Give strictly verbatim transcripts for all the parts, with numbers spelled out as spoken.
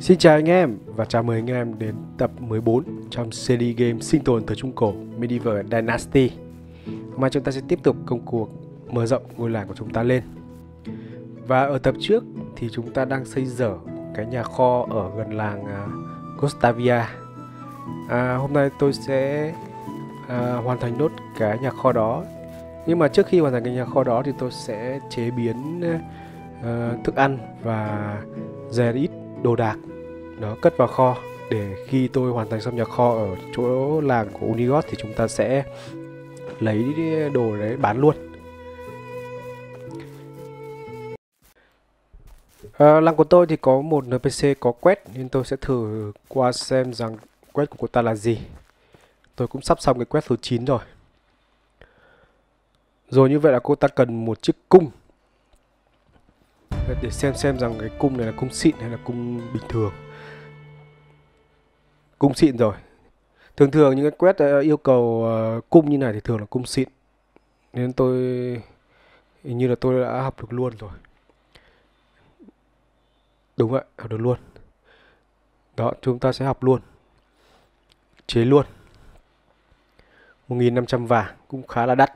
Xin chào anh em và chào mừng anh em đến tập mười bốn trong series game sinh tồn thời Trung Cổ Medieval Dynasty. Hôm nay chúng ta sẽ tiếp tục công cuộc mở rộng ngôi làng của chúng ta lên. Và ở tập trước thì chúng ta đang xây dở cái nhà kho ở gần làng uh, Gostovia. À, hôm nay tôi sẽ uh, hoàn thành nốt cái nhà kho đó. Nhưng mà trước khi hoàn thành cái nhà kho đó thì tôi sẽ chế biến uh, thức ăn và rèn ít đồ đạc nó cất vào kho, để khi tôi hoàn thành xong nhà kho ở chỗ làng của Unigod thì chúng ta sẽ lấy đồ đấy bán luôn. À, làng của tôi thì có một en pê xê có quét, nên tôi sẽ thử qua xem rằng quét của cô ta là gì. Tôi cũng sắp xong cái quét số chín rồi. Rồi như vậy là cô ta cần một chiếc cung. Để xem xem rằng cái cung này là cung xịn hay là cung bình thường. Cung xịn rồi. Thường thường những cái quét yêu cầu cung như này thì thường là cung xịn. Nên tôi hình như là tôi đã học được luôn rồi. Đúng vậy, học được luôn. Đó, chúng ta sẽ học luôn. Chế luôn. một nghìn năm trăm vàng cũng khá là đắt.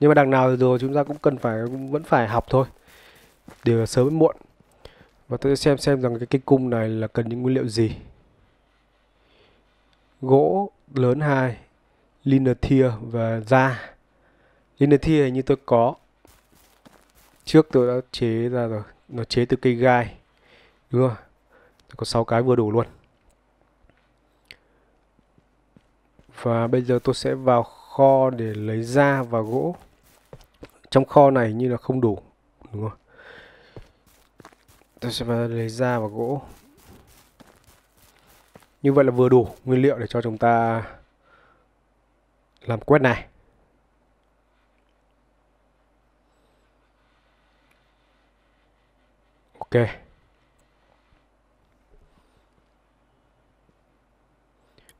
Nhưng mà đằng nào rồi chúng ta cũng cần phải cũng vẫn phải học thôi. Đều là sớm muộn. Và tôi sẽ xem xem rằng cái, cái cung này là cần những nguyên liệu gì. Gỗ lớn hai, Linatheer và da. Linatheer như tôi có. Trước tôi đã chế ra rồi. Nó chế từ cây gai. Đúng rồi. Tôi có sáu cái vừa đủ luôn. Và bây giờ tôi sẽ vào kho để lấy da và gỗ. Trong kho này như là không đủ. Đúng rồi. Tôi sẽ lấy da và gỗ. Như vậy là vừa đủ nguyên liệu để cho chúng ta làm quét này. Ok.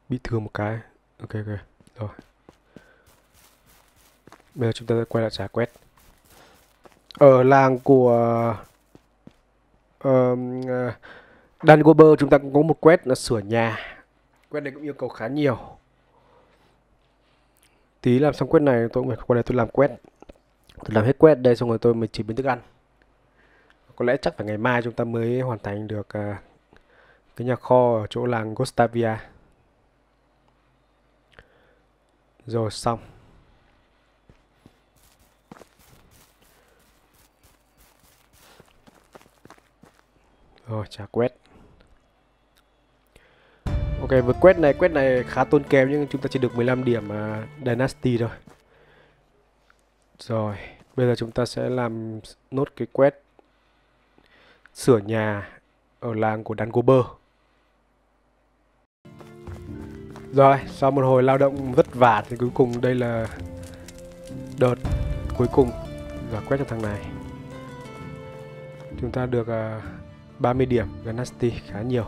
Bị thương một cái. Ok ok. Rồi. Bây giờ chúng ta sẽ quay lại trả quét. Ở làng của Uh, uh, Đan Gobber chúng ta cũng có một quét là sửa nhà. Quét này cũng yêu cầu khá nhiều. Tí làm xong quét này tôi cũng qua đây tôi làm quét. Tôi làm hết quét đây xong rồi tôi mới chỉ biến thức ăn. Có lẽ chắc phải ngày mai chúng ta mới hoàn thành được uh, cái nhà kho ở chỗ làng Gostovia. Rồi xong. Rồi, trả quét. Ok, với quét này, quét này khá tốn kém nhưng chúng ta chỉ được mười lăm điểm uh, Dynasty rồi. Rồi, bây giờ chúng ta sẽ làm nốt cái quét sửa nhà ở làng của Đan Gobber. Rồi, sau một hồi lao động vất vả thì cuối cùng đây là đợt cuối cùng giải quét cho thằng này. Chúng ta được Uh, ba mươi điểm Dynasty khá nhiều.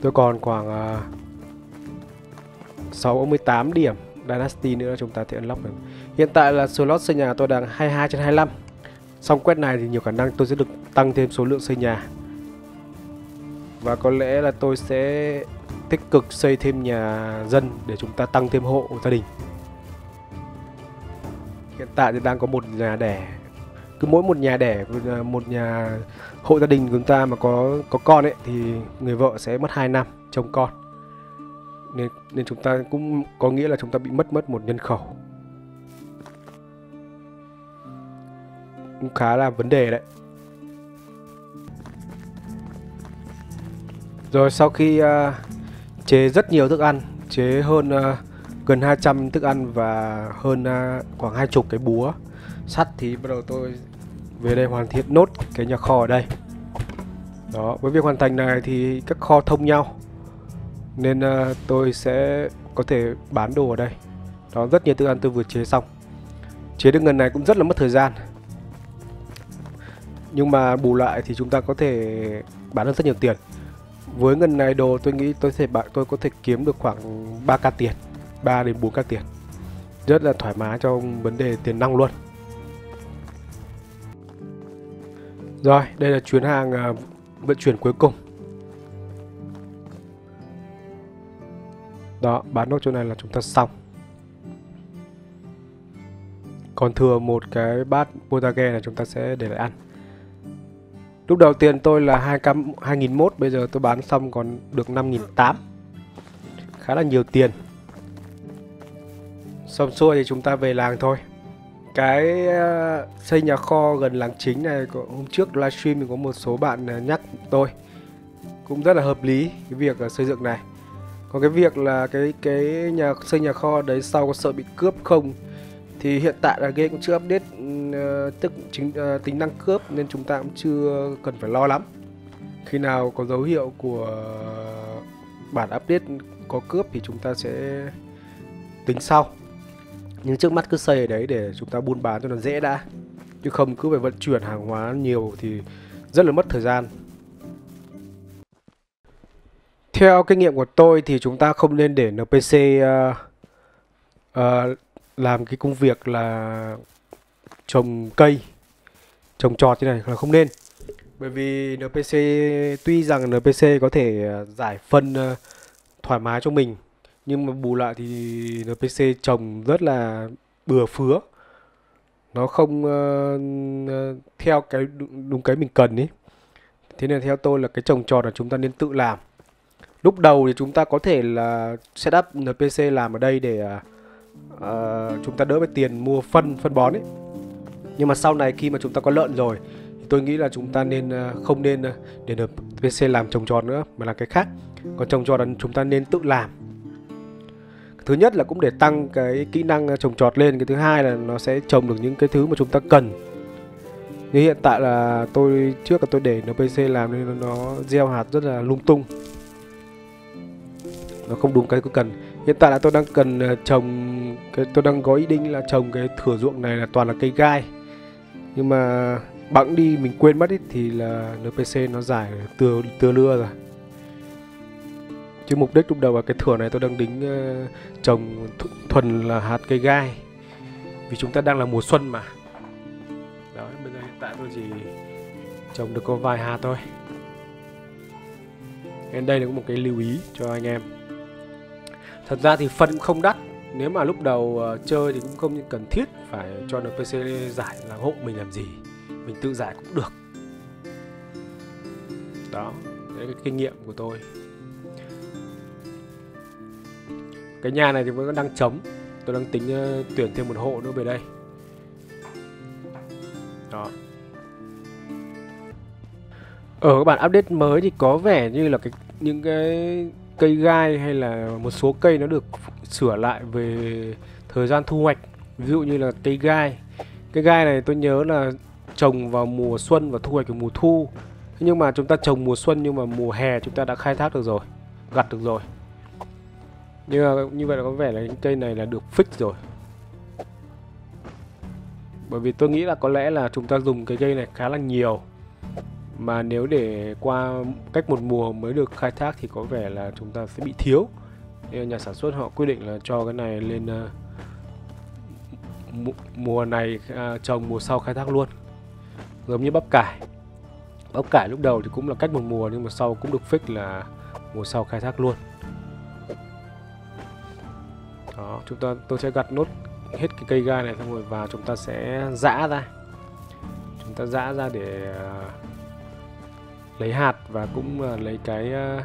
Tôi còn khoảng uh, sáu mươi tám điểm Dynasty nữa chúng ta thì unlock được. Hiện tại là slot xây nhà tôi đang hai mươi hai trên hai mươi lăm. Xong quét này thì nhiều khả năng tôi sẽ được tăng thêm số lượng xây nhà. Và có lẽ là tôi sẽ tích cực xây thêm nhà dân để chúng ta tăng thêm hộ gia đình. Hiện tại thì đang có một nhà đẻ. Cứ mỗi một nhà đẻ, một nhà hộ gia đình của chúng ta mà có có con ấy thì người vợ sẽ mất hai năm trông con. Nên nên chúng ta cũng có nghĩa là chúng ta bị mất mất một nhân khẩu. Cũng khá là vấn đề đấy. Rồi sau khi uh, chế rất nhiều thức ăn, chế hơn uh, gần hai trăm thức ăn và hơn uh, khoảng hai chục cái búa sắt thì bắt đầu tôi về đây hoàn thiện nốt cái nhà kho ở đây. Đó, với việc hoàn thành này thì các kho thông nhau. Nên uh, tôi sẽ có thể bán đồ ở đây. Đó, rất nhiều thức ăn tôi vừa chế xong. Chế được ngần này cũng rất là mất thời gian. Nhưng mà bù lại thì chúng ta có thể bán được rất nhiều tiền. Với ngần này đồ tôi nghĩ tôi sẽ bạn tôi có thể kiếm được khoảng ba k tiền, ba đến bốn k tiền. Rất là thoải mái trong vấn đề tiền năng luôn. Rồi, đây là chuyến hàng uh, vận chuyển cuối cùng. Đó, bán nốt chỗ này là chúng ta xong. Còn thừa một cái bát potage này chúng ta sẽ để lại ăn. Lúc đầu tiền tôi là hai nghìn mốt, bây giờ tôi bán xong còn được năm nghìn tám trăm. Khá là nhiều tiền. Xong xuôi thì chúng ta về làng thôi. Cái xây nhà kho gần làng chính này, hôm trước livestream mình có một số bạn nhắc tôi. Cũng rất là hợp lý cái việc xây dựng này. Còn cái việc là cái cái nhà xây nhà kho đấy sau có sợ bị cướp không? Thì hiện tại là game cũng chưa update uh, tức chính, uh, tính năng cướp, nên chúng ta cũng chưa cần phải lo lắm. Khi nào có dấu hiệu của bản update có cướp thì chúng ta sẽ tính sau. Nhưng trước mắt cứ xây ở đấy để chúng ta buôn bán cho nó dễ đã. Chứ không cứ phải vận chuyển hàng hóa nhiều thì rất là mất thời gian. Theo kinh nghiệm của tôi thì chúng ta không nên để en pê xê uh, uh, làm cái công việc là trồng cây, trồng trọt thế này là không nên. Bởi vì en pê xê, tuy rằng en pê xê có thể giải phân uh, thoải mái cho mình, nhưng mà bù lại thì en pê xê trồng rất là bừa phứa. Nó không uh, theo cái đúng cái mình cần ý. Thế nên theo tôi là cái trồng trọt là chúng ta nên tự làm. Lúc đầu thì chúng ta có thể là setup en pê xê làm ở đây để uh, chúng ta đỡ với tiền mua phân, phân bón ấy. Nhưng mà sau này khi mà chúng ta có lợn rồi thì tôi nghĩ là chúng ta nên uh, không nên uh, để en pê xê làm trồng trọt nữa, mà là cái khác. Còn trồng trọt là chúng ta nên tự làm. Thứ nhất là cũng để tăng cái kỹ năng trồng trọt lên. Cái thứ hai là nó sẽ trồng được những cái thứ mà chúng ta cần. Như hiện tại là tôi trước là tôi để en pê xê làm nên nó gieo hạt rất là lung tung, nó không đúng cái tôi cần. Hiện tại là tôi đang cần trồng cái, tôi đang có ý định là trồng cái thửa ruộng này là toàn là cây gai, nhưng mà bẵng đi mình quên mất ý, thì là en pê xê nó giải tưa tưa lưa rồi. Chứ mục đích lúc đầu là cái thửa này tôi đang đính uh, trồng th thuần là hạt cây gai, vì chúng ta đang là mùa xuân mà. Đó, bây giờ hiện tại tôi chỉ trồng được có vài hạt thôi. Nên đây là cũng một cái lưu ý cho anh em. Thật ra thì phân cũng không đắt. Nếu mà lúc đầu uh, chơi thì cũng không cần thiết phải cho en pê xê giải là hộ mình làm gì, mình tự giải cũng được. Đó, đấy là cái kinh nghiệm của tôi. Cái nhà này thì vẫn đang trống. Tôi đang tính uh, tuyển thêm một hộ nữa về đây. Đó. Ở các bản update mới thì có vẻ như là cái, những cái cây gai hay là một số cây nó được sửa lại về thời gian thu hoạch. Ví dụ như là cây gai. Cây gai này tôi nhớ là trồng vào mùa xuân và thu hoạch vào mùa thu. Nhưng mà chúng ta trồng mùa xuân nhưng mà mùa hè chúng ta đã khai thác được rồi, gặt được rồi. Nhưng mà như vậy là có vẻ là những cây này là được fix rồi. Bởi vì tôi nghĩ là có lẽ là chúng ta dùng cái cây này khá là nhiều, mà nếu để qua cách một mùa mới được khai thác thì có vẻ là chúng ta sẽ bị thiếu. Nên nhà sản xuất họ quyết định là cho cái này lên uh, mùa này uh, trồng mùa sau khai thác luôn. Giống như bắp cải. Bắp cải lúc đầu thì cũng là cách một mùa, nhưng mà sau cũng được fix là mùa sau khai thác luôn. Đó, chúng ta tôi sẽ gặt nốt hết cái cây gai này xong rồi và chúng ta sẽ giã ra. Chúng ta giã ra để uh, lấy hạt và cũng uh, lấy cái uh,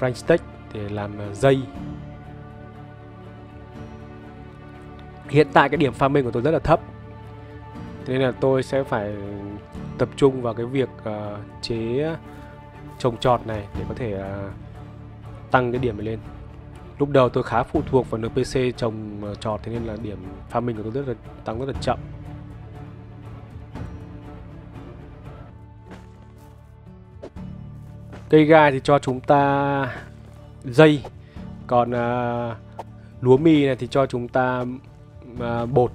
French steak để làm uh, dây. Hiện tại cái điểm farming của tôi rất là thấp, nên là tôi sẽ phải tập trung vào cái việc uh, chế trồng trọt này để có thể uh, tăng cái điểm này lên. Lúc đầu tôi khá phụ thuộc vào en pê xê trồng trọt, thế nên là điểm farming của tôi rất là tăng rất là chậm. Cây gai thì cho chúng ta dây, còn uh, lúa mì này thì cho chúng ta uh, bột.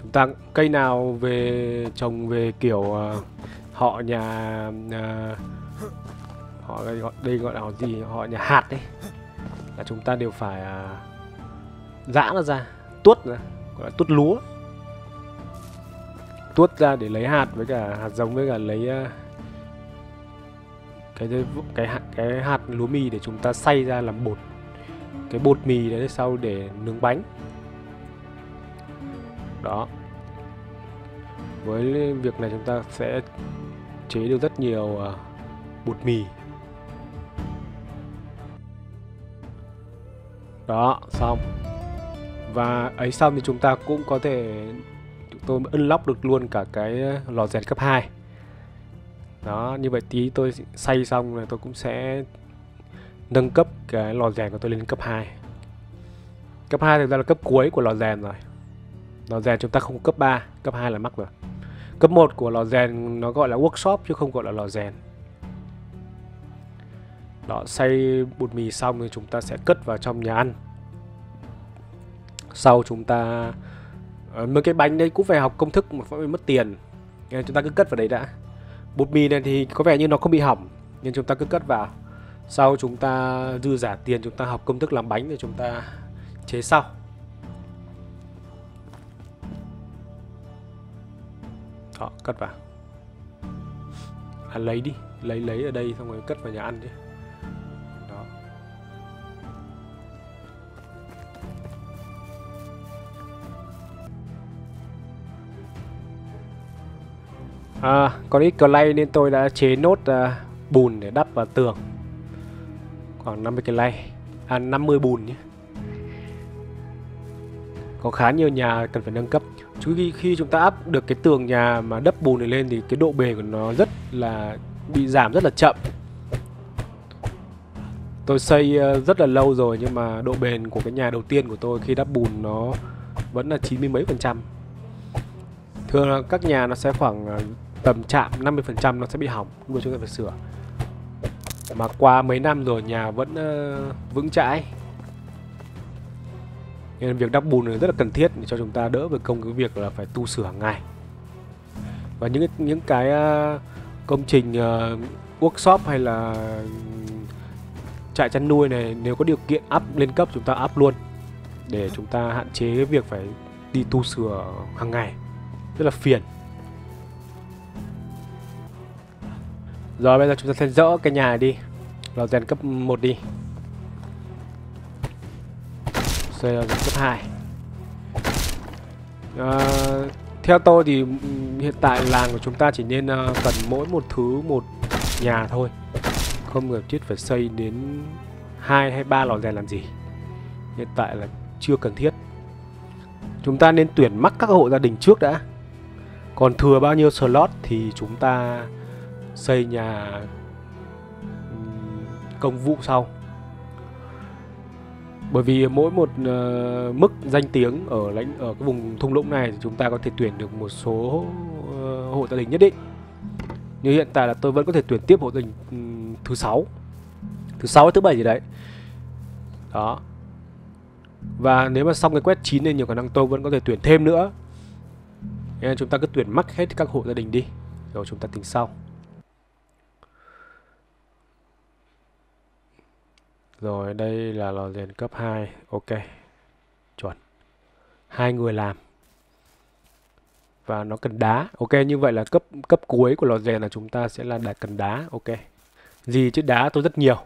Chúng ta cây nào về trồng về kiểu uh, họ nhà uh, họ đây gọi, đây gọi là họ gì, họ nhà hạt đấy, là chúng ta đều phải à, giã nó ra, tuốt ra, gọi là tuốt lúa, tuốt ra để lấy hạt với cả hạt giống với cả lấy à, cái cái hạt cái hạt lúa mì để chúng ta xay ra làm bột, cái bột mì đấy sau để nướng bánh đó. Với việc này chúng ta sẽ chế được rất nhiều bột mì đó. Xong và ấy xong thì chúng ta cũng có thể tôi unlock được luôn cả cái lò rèn cấp hai đó. Như vậy tí tôi xay xong là tôi cũng sẽ nâng cấp cái lò rèn của tôi lên cấp hai. Cấp hai thực ra là cấp cuối của lò rèn rồi. Lò rèn chúng ta không có cấp ba, cấp hai là mắc rồi. Cấp một của lò rèn nó gọi là workshop chứ không gọi là lò rèn. Đó, xay bột mì xong thì chúng ta sẽ cất vào trong nhà ăn. Sau chúng ta mấy cái bánh đấy cũng phải học công thức mà phải mất tiền. Nên chúng ta cứ cất vào đấy đã. Bột mì này thì có vẻ như nó không bị hỏng nên chúng ta cứ cất vào. Sau chúng ta dư giả tiền chúng ta học công thức làm bánh để chúng ta chế sau. Đó, cất vào. À, lấy đi, lấy lấy ở đây xong rồi cất vào nhà ăn chứ. Đó. À, còn ít clay nên tôi đã chế nốt à, bùn để đắp vào tường. Khoảng năm mươi clay, à năm mươi bùn nhé. Có khá nhiều nhà cần phải nâng cấp. Chú khi, khi chúng ta áp được cái tường nhà mà đắp bùn này lên thì cái độ bề của nó rất là bị giảm rất là chậm. Tôi xây rất là lâu rồi nhưng mà độ bền của cái nhà đầu tiên của tôi khi đắp bùn nó vẫn là chín mươi mấy phần trăm. Thường là các nhà nó sẽ khoảng tầm chạm năm mươi phần trăm nó sẽ bị hỏng, lúc đó chúng ta phải sửa. Mà qua mấy năm rồi nhà vẫn uh, vững chãi. Nên việc đắp bùn này rất là cần thiết để cho chúng ta đỡ về công cái việc là phải tu sửa hàng ngày. Và những những cái uh, công trình uh, workshop hay là trại chăn nuôi này, nếu có điều kiện up lên cấp chúng ta up luôn để chúng ta hạn chế cái việc phải đi tu sửa hàng ngày rất là phiền. Rồi bây giờ chúng ta sẽ dỡ cái nhà này đi, lò rèn cấp một đi, rồi lò rèn cấp hai. À, theo tôi thì hiện tại làng của chúng ta chỉ nên uh, cần mỗi một thứ một nhà thôi, không cần thiết phải xây đến hai hay ba lò rèn làm gì. Hiện tại là chưa cần thiết. Chúng ta nên tuyển mắc các hộ gia đình trước đã. Còn thừa bao nhiêu slot thì chúng ta xây nhà công vụ sau. Bởi vì mỗi một uh, mức danh tiếng ở lãnh ở cái vùng thung lũng này thì chúng ta có thể tuyển được một số uh, hộ gia đình nhất định. Như hiện tại là tôi vẫn có thể tuyển tiếp hộ gia đình um, thứ sáu, thứ sáu thứ bảy gì đấy. Đó. Và nếu mà xong cái quét chín nên nhiều khả năng tôi vẫn có thể tuyển thêm nữa. Nên chúng ta cứ tuyển mắc hết các hộ gia đình đi, rồi chúng ta tính sau. Rồi đây là lò rèn cấp hai, ok, chuẩn. Hai người làm. Và nó cần đá, ok, như vậy là cấp cấp cuối của lò rèn là chúng ta sẽ là đặt cần đá, ok. Gì chứ đá tôi rất nhiều.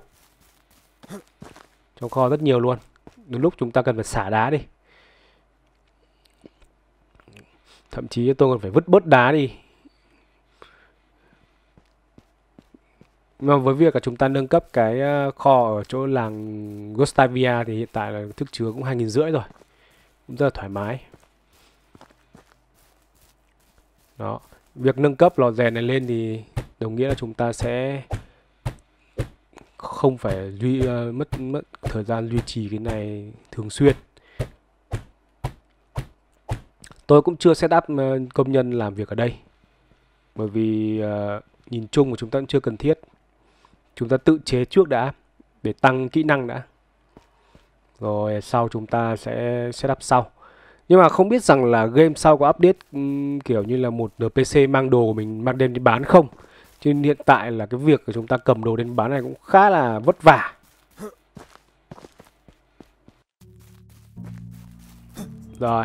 Trong kho rất nhiều luôn. Đến lúc chúng ta cần phải xả đá đi. Thậm chí tôi còn phải vứt bớt đá đi. Mà với việc là chúng ta nâng cấp cái kho ở chỗ làng Gostovia thì hiện tại là thức chứa cũng hai nghìn rưỡi rồi. Cũng rất là thoải mái. Đó. Việc nâng cấp lò rèn này lên thì đồng nghĩa là chúng ta sẽ không phải duy, uh, mất mất thời gian duy trì cái này thường xuyên. Tôi cũng chưa set up công nhân làm việc ở đây. Bởi vì uh, nhìn chung của chúng ta cũng chưa cần thiết. Chúng ta tự chế trước đã để tăng kỹ năng đã. Rồi sau chúng ta sẽ set up sau. Nhưng mà không biết rằng là game sau có update um, kiểu như là một en pê xê mang đồ của mình mang đem đi bán không. Chứ hiện tại là cái việc của chúng ta cầm đồ đến bán này cũng khá là vất vả. Rồi.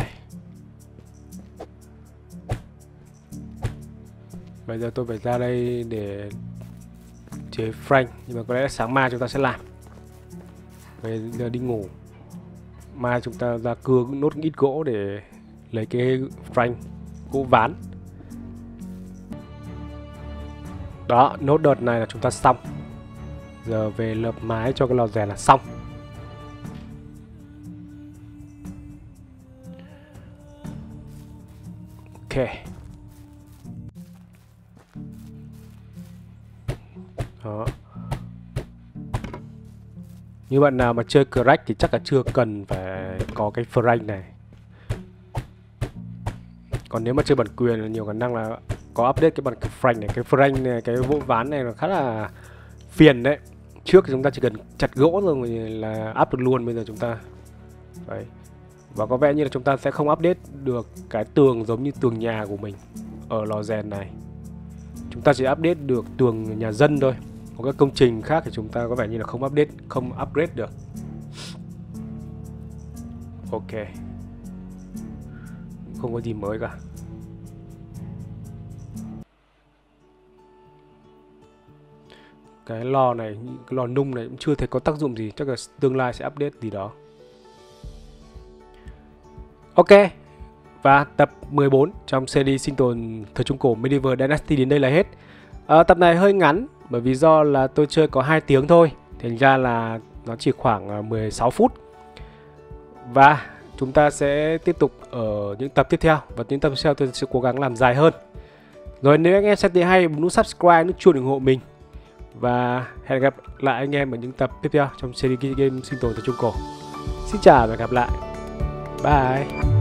Bây giờ tôi phải ra đây để chế Frank, nhưng mà có lẽ sáng mai chúng ta sẽ làm. Bây giờ đi ngủ, mai chúng ta ra cưa nốt ít gỗ để lấy cái Frank gỗ ván. Đó, nốt đợt này là chúng ta xong. Giờ về lợp mái cho cái lò rèn là xong. Ok. Đó. Như bạn nào mà chơi crack thì chắc là chưa cần phải có cái frame này. Còn nếu mà chơi bản quyền là nhiều khả năng là có update cái bản frame này, cái frame này, cái vỗ ván này nó khá là phiền đấy. Trước thì chúng ta chỉ cần chặt gỗ rồi là up được luôn, bây giờ chúng ta đấy. Và có vẻ như là chúng ta sẽ không update được cái tường giống như tường nhà của mình ở lò rèn này. Chúng ta chỉ update được tường nhà dân thôi. Còn các công trình khác thì chúng ta có vẻ như là không update, không upgrade được. Ok. Không có gì mới cả. Cái lò này, cái lò nung này cũng chưa thấy có tác dụng gì. Chắc là tương lai sẽ update gì đó. Ok. Và tập mười bốn trong series sinh tồn thời Trung Cổ Medieval Dynasty đến đây là hết. À, tập này hơi ngắn bởi vì do là tôi chơi có hai tiếng thôi. Thành ra là nó chỉ khoảng mười sáu phút. Và chúng ta sẽ tiếp tục ở những tập tiếp theo. Và những tập tiếp theo tôi sẽ cố gắng làm dài hơn. Rồi nếu anh em xem thấy hay, bấm nút subscribe, nút chuông ủng hộ mình. Và hẹn gặp lại anh em ở những tập tiếp theo trong series game sinh tồn thời Trung Cổ. Xin chào và hẹn gặp lại. Bye.